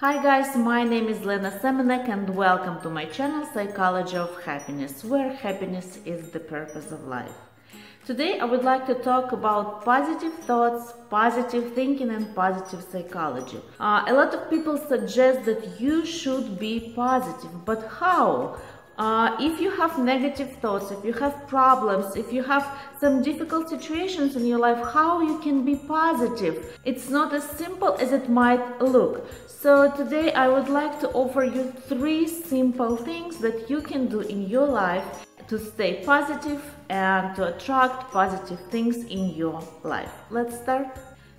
Hi guys, my name is Lena Semenek and welcome to my channel Psychology of Happiness, where happiness is the purpose of life. Today I would like to talk about positive thoughts, positive thinking and positive psychology. A lot of people suggest that you should be positive, but how? If you have negative thoughts, if you have problems, if you have some difficult situations in your life, how you can be positive? It's not as simple as it might look. So today I would like to offer you three simple things that you can do in your life to stay positive and to attract positive things in your life. Let's start.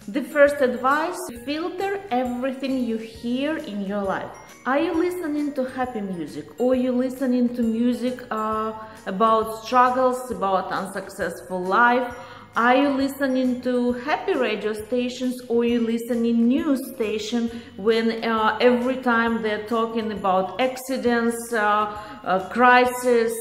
The first advice: filter everything you hear in your life. Are you listening to happy music, or you listening to music about struggles, about unsuccessful life? Are you listening to happy radio stations, or you listening news station when every time they're talking about accidents, crisis,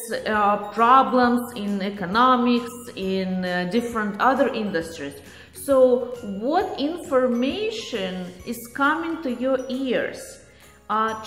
problems in economics, in different other industries? So what information is coming to your ears?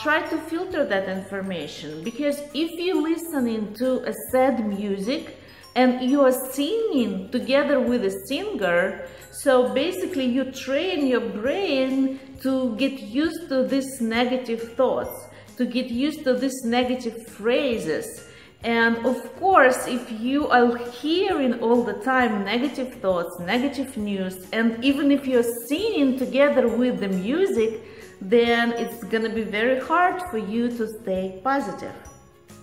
Try to filter that information, because if you're listening to a sad music and you are singing together with a singer, so basically you train your brain to get used to these negative thoughts, to get used to these negative phrases. And of course, if you are hearing all the time negative thoughts, negative news, and even if you're singing together with the music, then it's gonna be very hard for you to stay positive.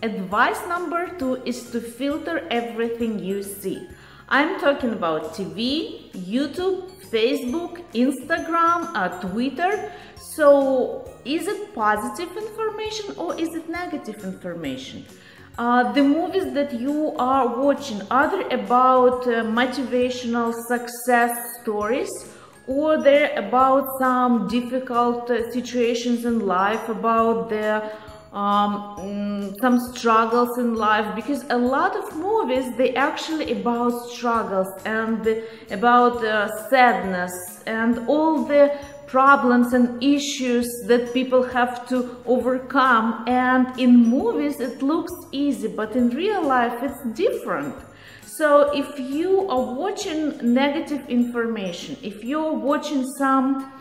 Advice number two is to filter everything you see. I'm talking about TV, YouTube, Facebook, Instagram, Twitter. So is it positive information or is it negative information? The movies that you are watching, are they about motivational success stories, or they're about some difficult situations in life, about the some struggles in life? Because a lot of movies, they actually about struggles and about sadness and all the problems and issues that people have to overcome. And in movies it looks easy, but in real life it's different. So if you are watching negative information, if you're watching some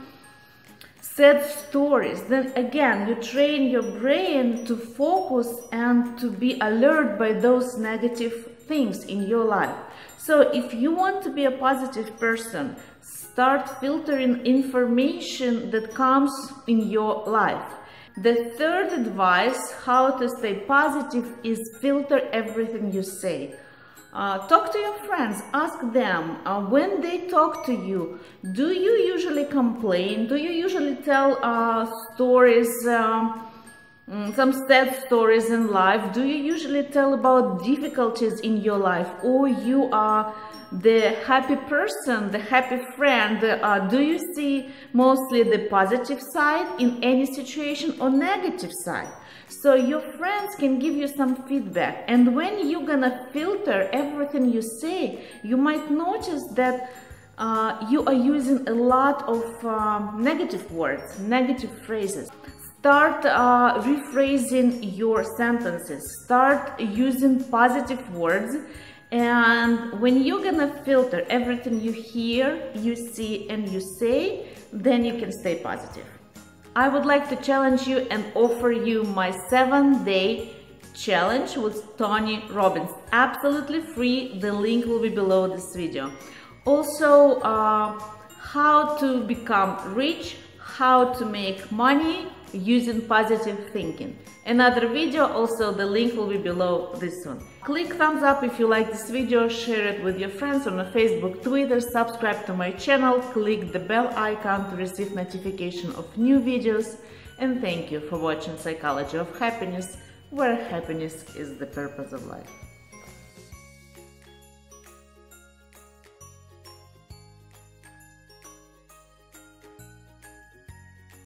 sad stories, then again you train your brain to focus and to be alert by those negative things in your life. So if you want to be a positive person, start filtering information that comes in your life. The third advice, how to stay positive, is filter everything you say. Talk to your friends, ask them, when they talk to you, do you usually complain? Do you usually tell stories, some sad stories in life? Do you usually tell about difficulties in your life, or you are the happy person, the happy friend? Do you see mostly the positive side in any situation or negative side? So your friends can give you some feedback. And when you're gonna filter everything you say, you might notice that you are using a lot of negative words, negative phrases. Start rephrasing your sentences, start using positive words. And when you're gonna filter everything you hear, you see and you say, then you can stay positive. I would like to challenge you and offer you my 7-day challenge with Tony Robbins. Absolutely free, the link will be below this video. Also, how to become rich, how to make money using positive thinking. Another video, also the link will be below this one. Click thumbs up if you like this video, share it with your friends on Facebook, Twitter, subscribe to my channel, click the bell icon to receive notification of new videos, and thank you for watching Psychology of Happiness, where happiness is the purpose of life.